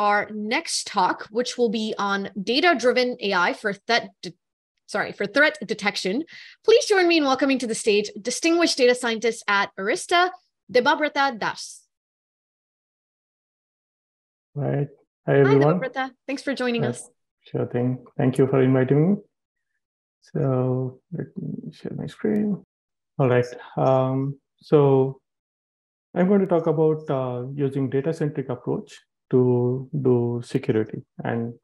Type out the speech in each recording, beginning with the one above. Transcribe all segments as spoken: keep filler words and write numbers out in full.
our next talk, which will be on data-driven A I for threat de- sorry, for threat detection. Please join me in welcoming to the stage distinguished data scientist at Arista, Debabrata Das. Right. Hi, everyone. Hi, Debabrata. Thanks for joining yes. us. Sure thing. Thank you for inviting me. So let me share my screen. All right. Um, so I'm going to talk about uh, using data-centric approach to do security. And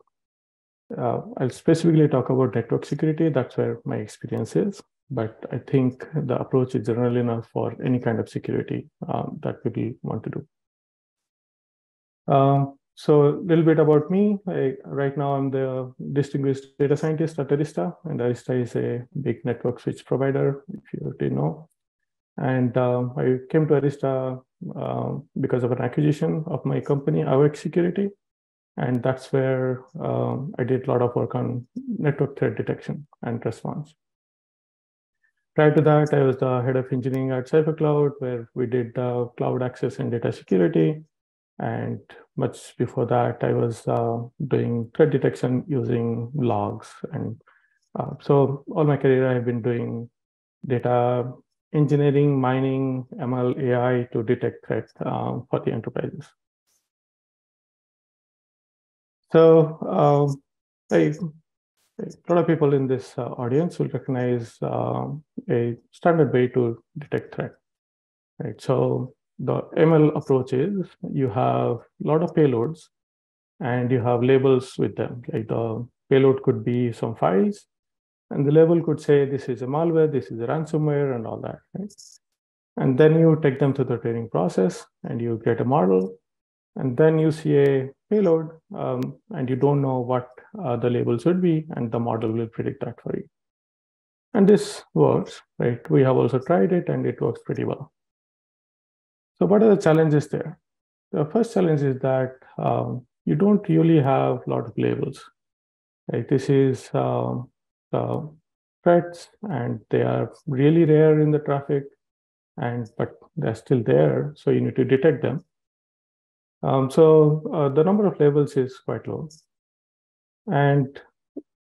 uh, I'll specifically talk about network security. That's where my experience is. But I think the approach is general enough for any kind of security um, that we want to do. Uh, so a little bit about me. I, right now, I'm the distinguished data scientist at Arista. And Arista is a big network switch provider, if you already know. And uh, I came to Arista uh, because of an acquisition of my company, Awake Security. And that's where uh, I did a lot of work on network threat detection and response. Prior to that, I was the head of engineering at CipherCloud, where we did uh, cloud access and data security. And much before that, I was uh, doing threat detection using logs. And uh, so all my career, I've been doing data engineering, mining, M L, A I to detect threats uh, for the enterprises. So um, I, a lot of people in this uh, audience will recognize uh, a standard way to detect threat. Right? So the M L approach is you have a lot of payloads and you have labels with them. Like the payload could be some files, and the label could say, this is a malware, this is a ransomware, and all that. Right? And then you take them through the training process, and you get a model. And then you see a payload, um, and you don't know what uh, the labels would be, and the model will predict that for you. And this works, right? We have also tried it, and it works pretty well. So what are the challenges there? The first challenge is that um, you don't really have a lot of labels. Right? This is... Um, Uh, threats, and they are really rare in the traffic, and but they're still there, so you need to detect them. Um, so uh, the number of labels is quite low. And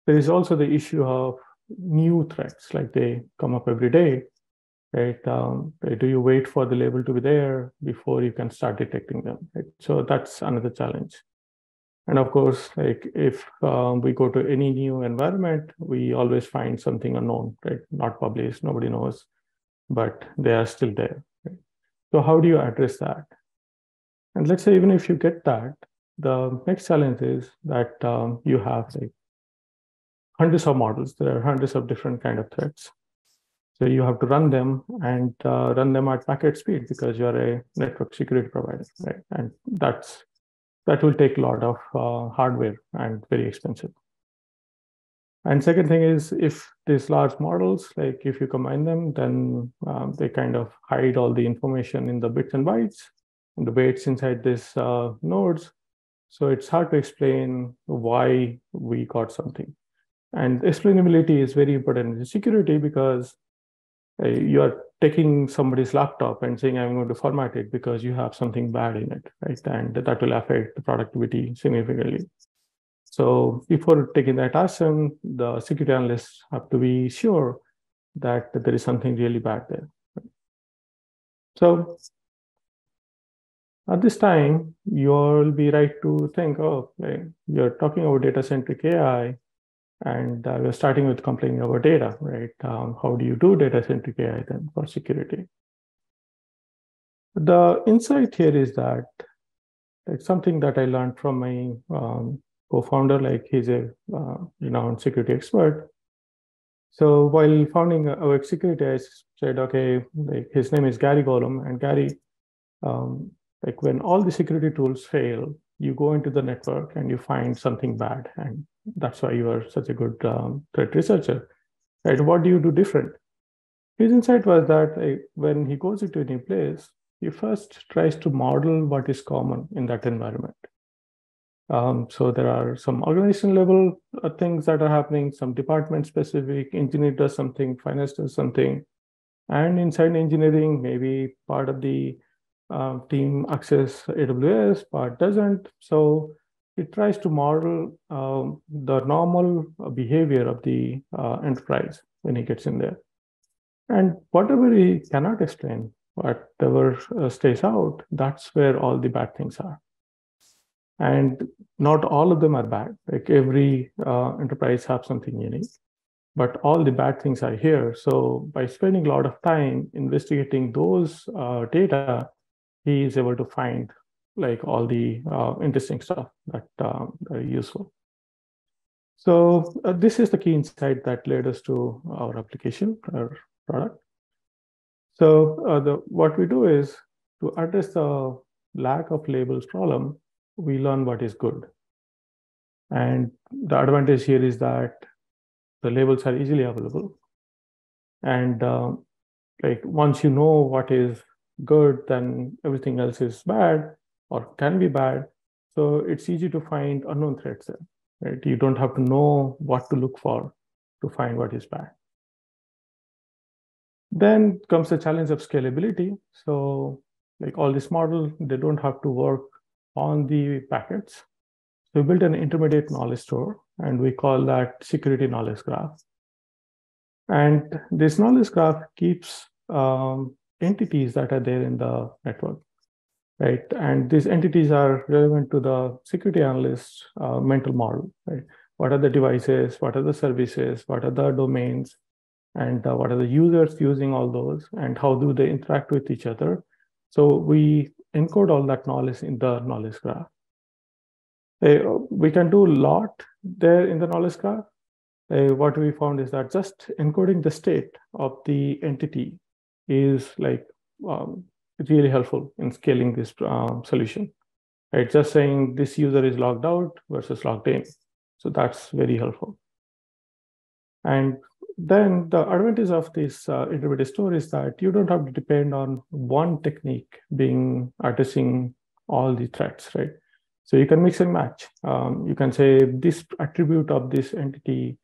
there is also the issue of new threats, like they come up every day. Right? Um, do you wait for the label to be there before you can start detecting them? Right? So that's another challenge. And of course, like if um, we go to any new environment, we always find something unknown, right? Not published, nobody knows, but they are still there. Right? So how do you address that? And let's say even if you get that, the next challenge is that um, you have like hundreds of models. There are hundreds of different kind of threats. So you have to run them and uh, run them at packet speed because you're a network security provider, right? And that's That will take a lot of uh, hardware and very expensive. And second thing is, if these large models, like if you combine them, then um, they kind of hide all the information in the bits and bytes, and the weights inside these uh, nodes. So it's hard to explain why we got something. And explainability is very important in security because uh, you are taking somebody's laptop and saying, I'm going to format it because you have something bad in it, right? And that will affect the productivity significantly. So before taking that action, the security analysts have to be sure that there is something really bad there. So at this time, you'll be right to think, oh, okay, you're talking about data-centric A I, and uh, we're starting with complaining about data, right? Um, how do you do data-centric A I then for security? The insight here is that it's something that I learned from my um, co-founder, like he's a uh, renowned security expert. So while founding Awake Security, I said, okay, like his name is Gary Gollum, and Gary, um, like when all the security tools fail, you go into the network and you find something bad, and that's why you are such a good um, threat researcher. Right? What do you do different? His insight was that like, when he goes into a new place, he first tries to model what is common in that environment. Um, so there are some organization level uh, things that are happening, some department specific, engineer does something, finance does something. And inside engineering, maybe part of the uh, team access A W S, part doesn't. So it tries to model uh, the normal behavior of the uh, enterprise when he gets in there. And whatever he cannot explain, whatever uh, stays out, that's where all the bad things are. And not all of them are bad. Like every uh, enterprise has something unique, but all the bad things are here. So by spending a lot of time investigating those uh, data, he is able to find like all the uh, interesting stuff that uh, are useful. So uh, this is the key insight that led us to our application, our product. So uh, the, what we do is to address the lack of labels problem, we learn what is good. And the advantage here is that the labels are easily available. And uh, like once you know what is good, then everything else is bad or can be bad. So it's easy to find unknown threats there. Right? You don't have to know what to look for to find what is bad. Then comes the challenge of scalability. So like all this model, they don't have to work on the packets. So we built an intermediate knowledge store, and we call that security knowledge graph. And this knowledge graph keeps um, entities that are there in the network, right? And these entities are relevant to the security analyst's uh, mental model, right? What are the devices? What are the services? What are the domains? And uh, what are the users using all those? And how do they interact with each other? So we encode all that knowledge in the knowledge graph. We can do a lot there in the knowledge graph. What we found is that just encoding the state of the entity is like um, really helpful in scaling this um, solution. Right? Just saying this user is logged out versus logged in. So that's very helpful. And then the advantage of this uh, intermediate store is that you don't have to depend on one technique being addressing all the threats, right? So you can mix and match. Um, you can say this attribute of this entity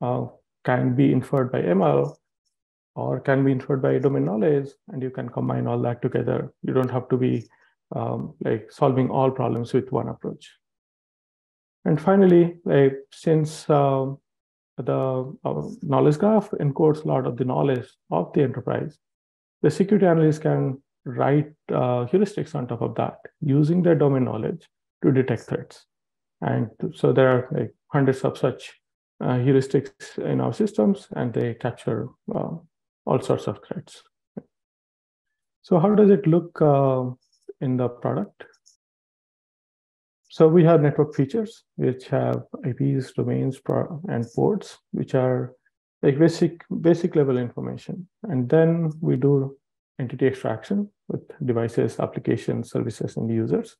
uh, can be inferred by M L or can be inferred by domain knowledge, and you can combine all that together. You don't have to be um, like solving all problems with one approach. And finally, like, since uh, the uh, knowledge graph encodes a lot of the knowledge of the enterprise, the security analyst can write uh, heuristics on top of that using their domain knowledge to detect threats. And so there are like hundreds of such uh, heuristics in our systems, and they capture uh, all sorts of threats. So how does it look uh, in the product? So we have network features, which have I Ps, domains, and ports, which are like basic, basic level information. And then we do entity extraction with devices, applications, services, and users.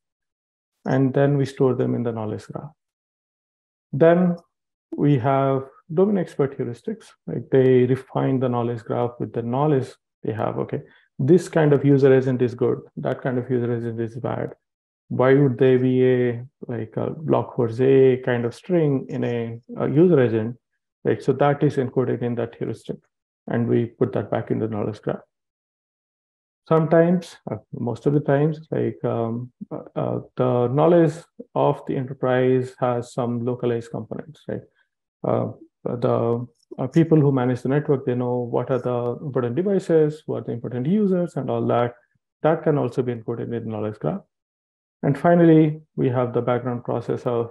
And then we store them in the knowledge graph. Then we have domain expert heuristics. Like they refine the knowledge graph with the knowledge they have. Okay, this kind of user agent is good. That kind of user agent is bad. Why would they be a like a block for a kind of string in a, a user agent, right? So that is encoded in that heuristic, and we put that back in the knowledge graph. Sometimes, most of the times, like um, uh, the knowledge of the enterprise has some localized components, right? Uh, the uh, people who manage the network, they know what are the important devices, what are the important users, and all that. That can also be encoded in the knowledge graph. And finally, we have the background process of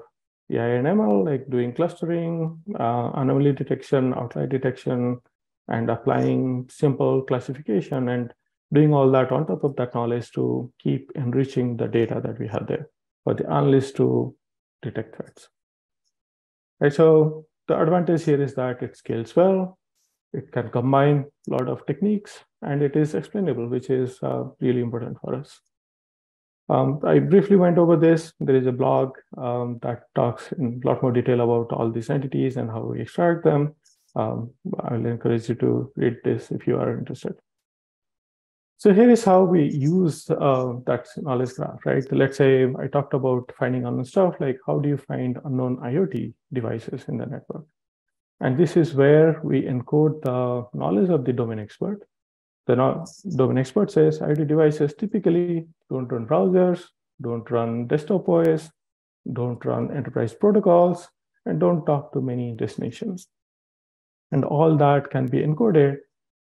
A I and M L, like doing clustering, uh, anomaly detection, outlier detection, and applying simple classification and doing all that on top of that knowledge to keep enriching the data that we have there for the analyst to detect threats. Right, so the advantage here is that it scales well, it can combine a lot of techniques, and it is explainable, which is uh, really important for us. Um, I briefly went over this. There is a blog um, that talks in a lot more detail about all these entities and how we extract them. Um, I'll encourage you to read this if you are interested. So here is how we use uh, that knowledge graph, right? So let's say I talked about finding unknown stuff, like how do you find unknown IoT devices in the network? And this is where we encode the knowledge of the domain expert. The domain expert says I O T devices typically don't run browsers, don't run desktop O S, don't run enterprise protocols, and don't talk to many destinations. And all that can be encoded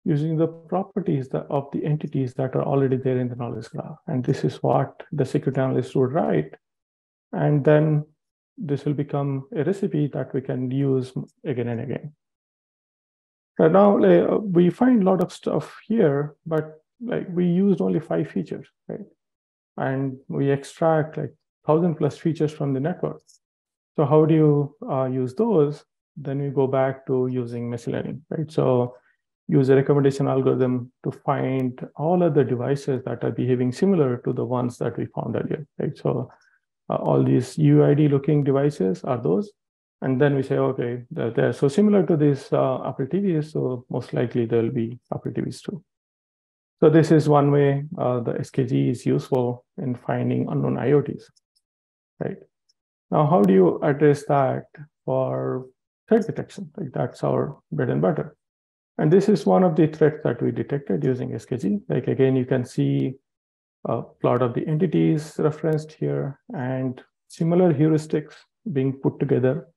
using the properties that, of the entities that are already there in the knowledge graph. And this is what the security analyst would write. And then this will become a recipe that we can use again and again. Right now, like, we find a lot of stuff here, but like we used only five features, right? And we extract like thousand plus features from the network. So how do you uh, use those? Then we go back to using machine learning, right? So use a recommendation algorithm to find all other devices that are behaving similar to the ones that we found earlier, right? So uh, all these U I D looking devices are those. And then we say, okay, they're, they're so similar to these uh, Apple T Vs, so most likely there'll be Apple T Vs too. So this is one way uh, the S K G is useful in finding unknown I O Ts, right? Now, how do you address that for threat detection? Like that's our bread and butter. And this is one of the threats that we detected using S K G. Like again, you can see a plot of the entities referenced here and similar heuristics being put together.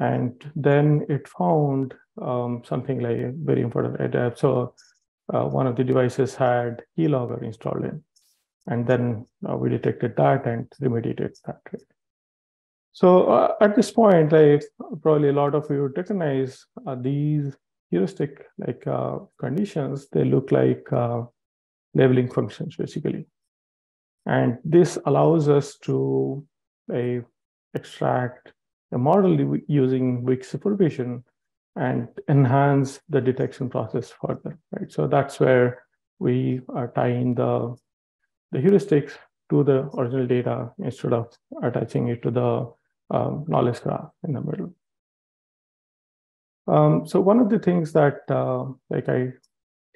And then it found um, something like a very important adapt. So uh, one of the devices had keylogger installed in, and then uh, we detected that and remediated that. Right? So uh, at this point, like probably a lot of you would recognize uh, these heuristic like uh, conditions. They look like uh, labeling functions basically, and this allows us to uh, extract a model using weak supervision and enhance the detection process further, right? So that's where we are tying the, the heuristics to the original data instead of attaching it to the um, knowledge graph in the middle. Um, so one of the things that uh, like I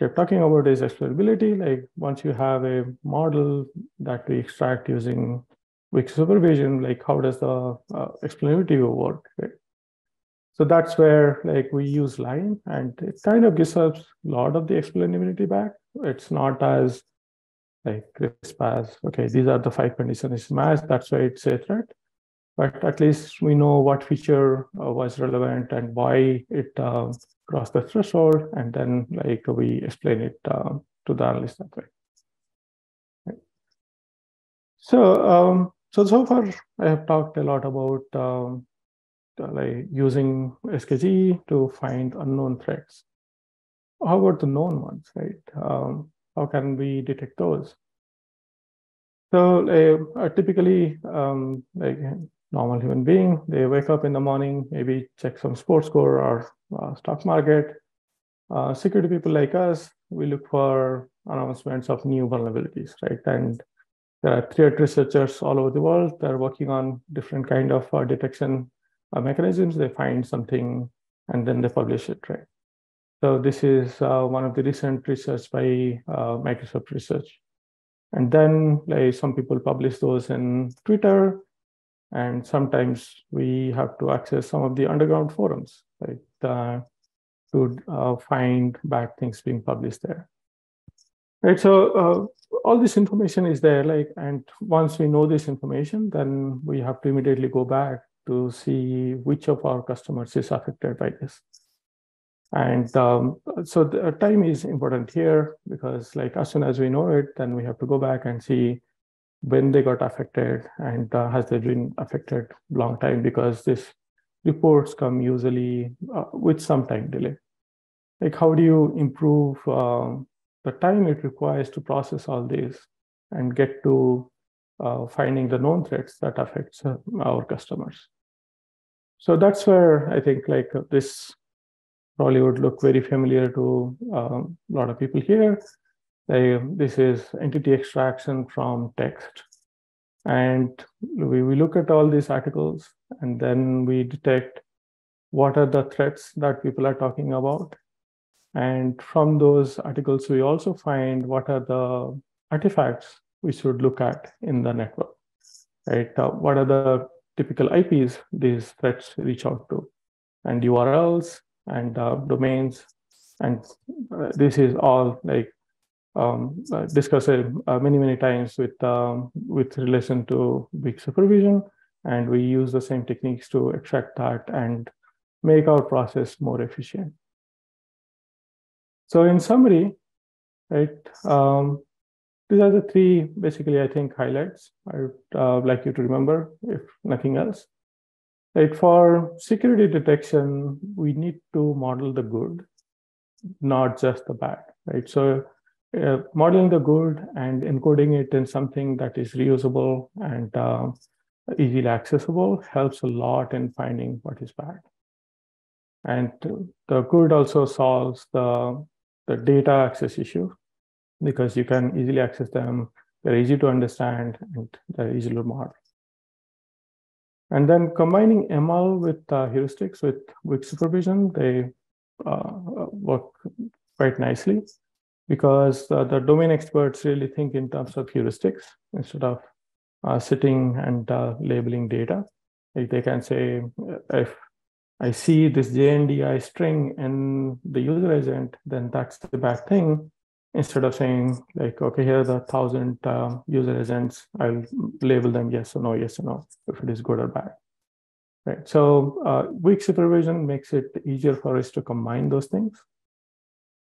kept talking about is explainability. Like once you have a model that we extract using weak supervision, like how does the uh, explainability work, right? So that's where like we use LIME, and it kind of gives us a lot of the explainability back. It's not as like crisp as, okay, these are the five conditions matched, that's why it's a threat. But at least we know what feature uh, was relevant and why it uh, crossed the threshold, and then like we explain it uh, to the analyst that way. Right. So, um, so so far I have talked a lot about um, like using S K G to find unknown threats. How about the known ones, right? Um, how can we detect those? So uh, typically, um, like normal human being, they wake up in the morning, maybe check some sports score or uh, stock market. Uh, security people like us, we look for announcements of new vulnerabilities, right? And there are threat researchers all over the world that are working on different kind of uh, detection uh, mechanisms. They find something and then they publish it, right? So this is uh, one of the recent research by uh, Microsoft Research. And then like, some people publish those in Twitter, and sometimes we have to access some of the underground forums, right, uh, to uh, find bad things being published there. Right, so uh, all this information is there, like, and once we know this information, then we have to immediately go back to see which of our customers is affected by this. And um, so the time is important here, because like as soon as we know it, then we have to go back and see when they got affected and uh, has they been affected long time, because these reports come usually uh, with some time delay. Like how do you improve um, the time it requires to process all this and get to uh, finding the known threats that affects uh, our customers? So that's where I think like this probably would look very familiar to um, a lot of people here. They, this is entity extraction from text. And we, we look at all these articles, and then we detect what are the threats that people are talking about. And from those articles, we also find what are the artifacts we should look at in the network, right? Uh, what are the typical I Ps these threats reach out to, and U R Ls, and uh, domains, and uh, this is all like um, uh, discussed uh, many, many times with um, with relation to weak supervision And we use the same techniques to extract that and make our process more efficient. So in summary, right, um, these are the three, basically, I think, highlights I would uh, like you to remember, if nothing else. Right, for security detection, we need to model the good, not just the bad. Right? So uh, modeling the good and encoding it in something that is reusable and uh, easily accessible helps a lot in finding what is bad. And the good also solves the, the data access issue, because you can easily access them, they're easy to understand, and they're easy to model. And then combining M L with uh, heuristics, with weak supervision, they uh, work quite nicely, because uh, the domain experts really think in terms of heuristics instead of uh, sitting and uh, labeling data. Like they can say, if I see this J N D I string in the user agent, then that's the bad thing. Instead of saying like, okay, here are the thousand uh, user agents, I'll label them yes or no, yes or no, if it is good or bad, right? So uh, weak supervision makes it easier for us to combine those things.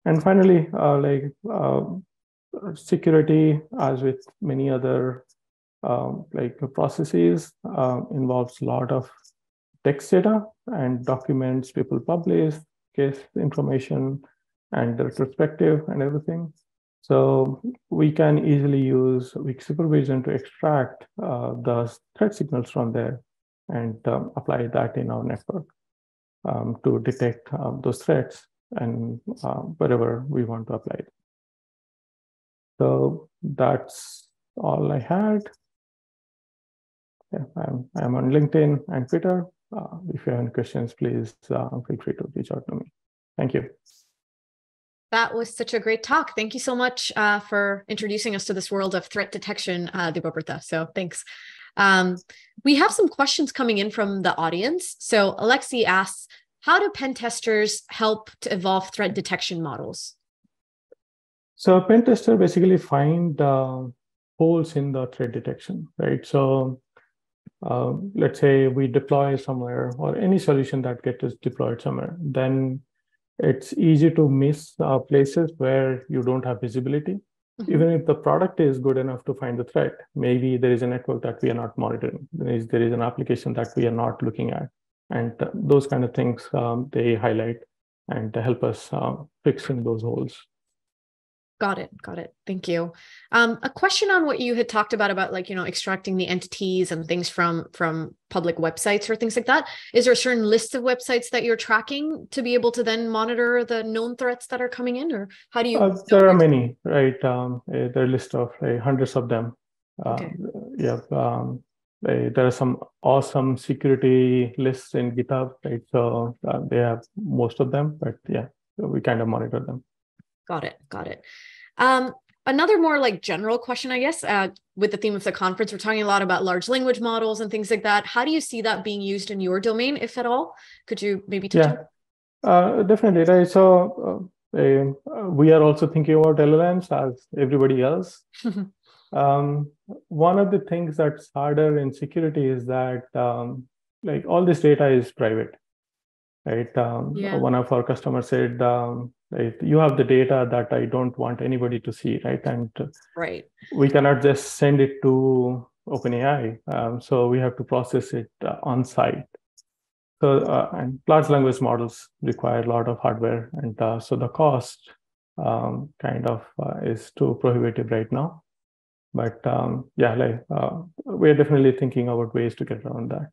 And finally, uh, like uh, security, as with many other uh, like processes, uh, involves a lot of text data and documents people publish, case information, and retrospective and everything. So we can easily use weak supervision to extract uh, the threat signals from there and um, apply that in our network um, to detect uh, those threats and uh, wherever we want to apply it. So that's all I had. Yeah, I'm, I'm on LinkedIn and Twitter. Uh, if you have any questions, please uh, feel free to reach out to me. Thank you. That was such a great talk. Thank you so much uh, for introducing us to this world of threat detection, uh, Debabrata. So thanks. Um, we have some questions coming in from the audience. So Alexi asks, how do pen testers help to evolve threat detection models? So a pen tester basically find uh, holes in the threat detection, right? So uh, let's say we deploy somewhere, or any solution that gets deployed somewhere, then it's easy to miss uh, places where you don't have visibility. Mm-hmm. Even if the product is good enough to find the threat, maybe there is a network that we are not monitoring. There is, there is an application that we are not looking at. And uh, those kind of things, um, they highlight and help us uh, fix in those holes. Got it. Got it. Thank you. Um, a question on what you had talked about, about like, you know, extracting the entities and things from, from public websites or things like that. Is there a certain list of websites that you're tracking to be able to then monitor the known threats that are coming in, or how do you? Uh, there are many, right? Um, uh, there are a list of uh, hundreds of them. Uh, okay. Yeah. Um, uh, there are some awesome security lists in GitHub, right? So uh, they have most of them, but yeah, we kind of monitor them. Got it. Got it. Um, another more like general question, I guess, uh, with the theme of the conference, we're talking a lot about large language models and things like that. How do you see that being used in your domain, if at all? Could you maybe touch on that? Yeah, uh, definitely. Right? So uh, uh, we are also thinking about L L Ms as everybody else. um, one of the things that's harder in security is that um, like all this data is private. Right. Um, yeah. One of our customers said, um, right, you have the data that I don't want anybody to see, right? And right. we cannot just send it to OpenAI. Um, so we have to process it uh, on site. So uh, and large language models require a lot of hardware. And uh, so the cost um, kind of uh, is too prohibitive right now. But um, yeah, like, uh, we're definitely thinking about ways to get around that.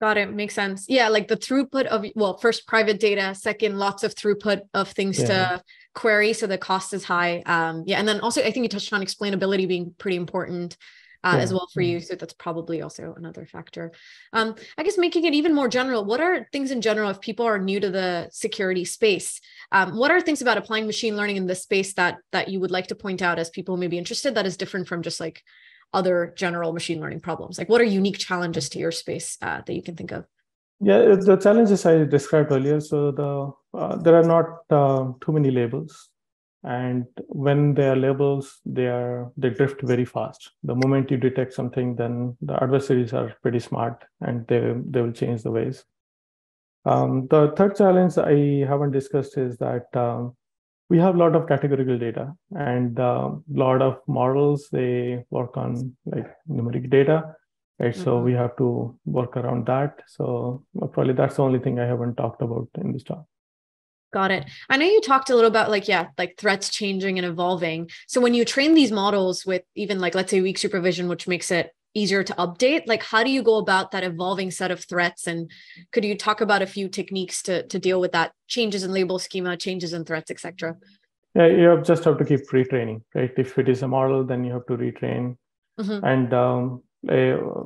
Got it. Makes sense. Yeah, like the throughput of, well, first private data, second, lots of throughput of things yeah. to query. So the cost is high. Um, yeah. And then also, I think you touched on explainability being pretty important uh, yeah. as well for you. So that's probably also another factor. Um, I guess making it even more general, what are things in general, if people are new to the security space, um, what are things about applying machine learning in this space that that you would like to point out as people may be interested that is different from just like other general machine learning problems? Like what are unique challenges to your space uh, that you can think of? Yeah, the challenges I described earlier. So the uh, there are not uh, too many labels, And when there are labels, they are they drift very fast. The moment you detect something, then the adversaries are pretty smart and they, they will change the ways. Um, the third challenge I haven't discussed is that um, we have a lot of categorical data, and a uh, lot of models, they work on like numeric data, right? Mm-hmm. So we have to work around that. So probably that's the only thing I haven't talked about in this talk. Got it. I know you talked a little about like, yeah, like threats changing and evolving. So when you train these models with even like, let's say weak supervision, which makes it easier to update, like how do you go about that evolving set of threats? And could you talk about a few techniques to, to deal with that, changes in label schema, changes in threats, et cetera? Yeah, you just have to keep retraining, right? If it is a model, then you have to retrain. Mm-hmm. And um, uh,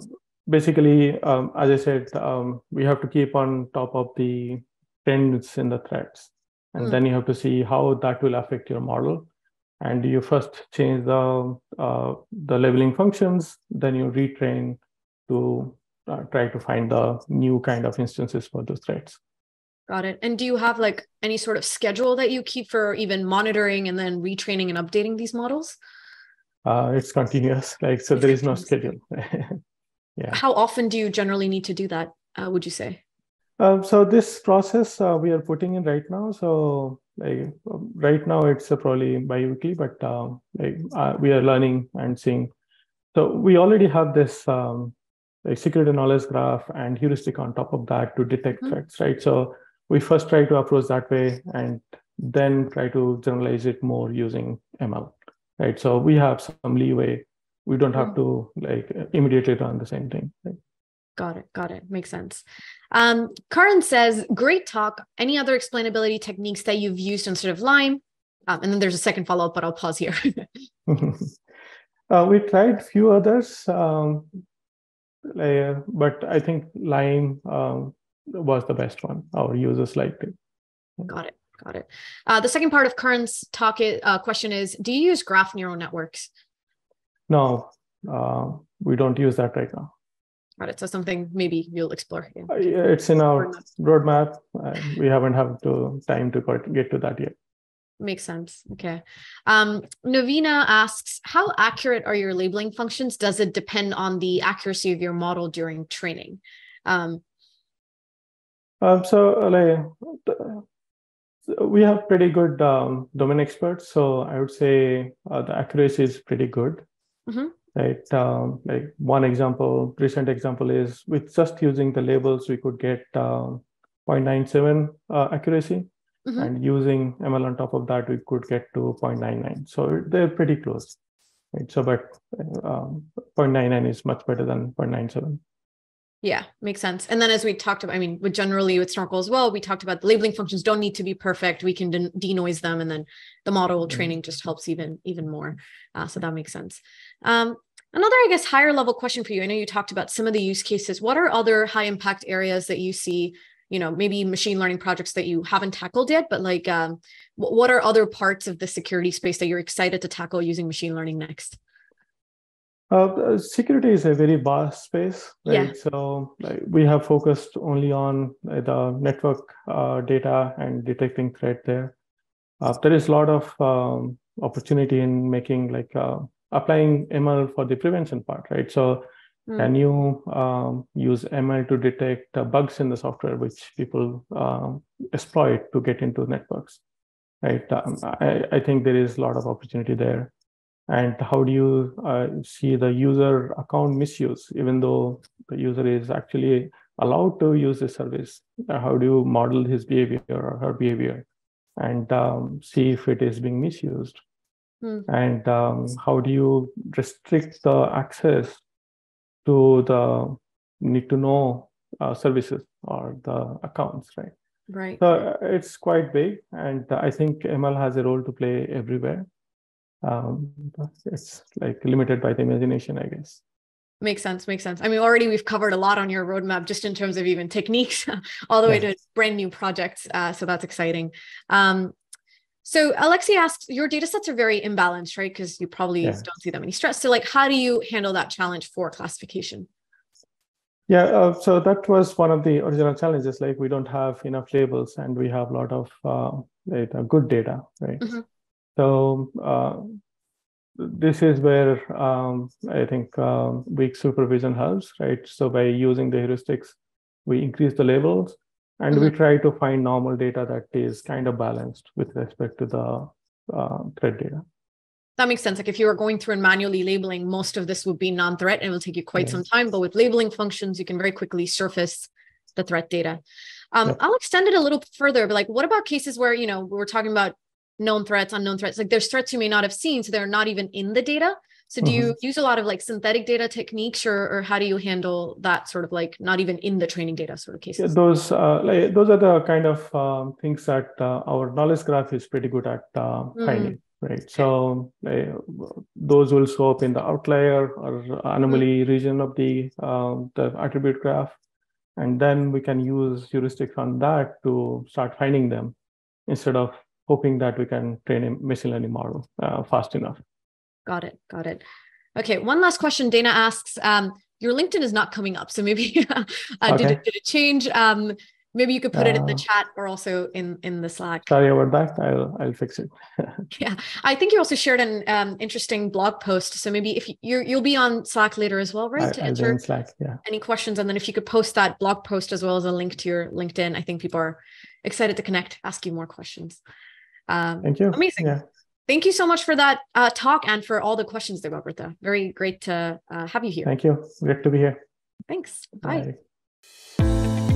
basically, um, as I said, um, we have to keep on top of the trends in the threats. And mm. then you have to see how that will affect your model. And you first change the uh, the labeling functions, then you retrain to uh, try to find the new kind of instances for those threats. Got it. And do you have like any sort of schedule that you keep for even monitoring and then retraining and updating these models? Uh, it's continuous. Like, so there is no schedule. Yeah. How often do you generally need to do that, uh, would you say? Uh, so this process uh, we are putting in right now. So like right now it's uh, probably bi-weekly, but uh, like, uh, we are learning and seeing. So we already have this um, like security knowledge graph and heuristic on top of that to detect mm-hmm. threats, right? So we first try to approach that way and then try to generalize it more using M L, right? So we have some leeway. We don't have mm-hmm. to like immediately run the same thing, right? Got it. Got it. Makes sense. Um, Karan says, great talk. Any other explainability techniques that you've used instead of LIME? Um, and then there's a second follow-up, but I'll pause here. uh, we tried a few others, um, uh, but I think LIME um, was the best one. Our users liked it. Got it. Got it. Uh, the second part of Karan's talk is, uh, question is, do you use graph neural networks? No, uh, we don't use that right now. Got it. So something maybe you'll explore. Yeah. It's in our roadmap. Uh, we haven't had to, time to get to that yet. Makes sense. Okay. Um, Navina asks, how accurate are your labeling functions? Does it depend on the accuracy of your model during training? Um, um, so like, we have pretty good um, domain experts. So I would say uh, the accuracy is pretty good. Mm-hmm. Right. Um, like one example, recent example is with just using the labels, we could get uh, zero point nine seven uh, accuracy. Mm-hmm. And using M L on top of that, we could get to zero point nine nine. So they're pretty close. Right. So, but um, zero point nine nine is much better than zero point nine seven. Yeah, makes sense. And then as we talked about, I mean, with generally with Snorkel as well, we talked about the labeling functions don't need to be perfect. We can de denoise them. And then the model training just helps even, even more. Uh, so that makes sense. Um, another, I guess, higher level question for you. I know you talked about some of the use cases. What are other high impact areas that you see, you know, maybe machine learning projects that you haven't tackled yet, but like, um, what are other parts of the security space that you're excited to tackle using machine learning next? Uh, security is a very vast space, right? Yeah. So like, we have focused only on uh, the network uh, data and detecting threat there. Uh, there is a lot of um, opportunity in making like uh, applying M L for the prevention part, right? So mm. can you um, use M L to detect uh, bugs in the software which people uh, exploit to get into networks, right? Um, I, I think there is a lot of opportunity there. And how do you uh, see the user account misuse, even though the user is actually allowed to use this service? How do you model his behavior or her behavior and um, see if it is being misused? Mm. And um, how do you restrict the access to the need-to-know uh, services or the accounts, right? Right. So it's quite big, and I think M L has a role to play everywhere. Um, it's like limited by the imagination, I guess. Makes sense. Makes sense. I mean, already we've covered a lot on your roadmap, just in terms of even techniques, all the yeah. way to brand new projects. Uh, so that's exciting. Um, so Alexi asks, your data sets are very imbalanced, right? Because you probably yeah. don't see that many stress. So like, how do you handle that challenge for classification? Yeah. Uh, so that was one of the original challenges. Like, we don't have enough labels and we have a lot of uh, data, good data, right? Mm-hmm. So uh, this is where um, I think uh, weak supervision helps, right? So by using the heuristics, we increase the labels and we try to find normal data that is kind of balanced with respect to the uh, threat data. That makes sense. Like if you were going through and manually labeling, most of this would be non-threat and it will take you quite yes. some time. But with labeling functions, you can very quickly surface the threat data. Um, yep. I'll extend it a little further, but like, what about cases where, you know, we're talking about known threats, unknown threats, like there's threats you may not have seen, so they're not even in the data. So do mm-hmm. you use a lot of like synthetic data techniques, or, or how do you handle that sort of like not even in the training data sort of cases? Yeah, those, uh, like, those are the kind of um, things that uh, our knowledge graph is pretty good at uh, finding, mm-hmm. right? So uh, those will show up in the outlier or anomaly mm-hmm. region of the, um, the attribute graph. And then we can use heuristics on that to start finding them instead of hoping that we can train a machine learning model uh, fast enough. Got it. Got it. Okay. One last question. Dana asks, um, your LinkedIn is not coming up. So maybe uh, okay. did, it, did it change? Um, maybe you could put uh, it in the chat or also in, in the Slack. Sorry about that. I'll, I'll fix it. Yeah. I think you also shared an um, interesting blog post. So maybe if you, you're, you'll be on Slack later as well, right? I, to I'll answer Slack, yeah. any questions. And then if you could post that blog post as well as a link to your LinkedIn, I think people are excited to connect, ask you more questions. Um, Thank you. Amazing. Yeah. Thank you so much for that uh, talk and for all the questions, Debabrata. Very great to uh, have you here. Thank you. Great to be here. Thanks. Bye. Bye.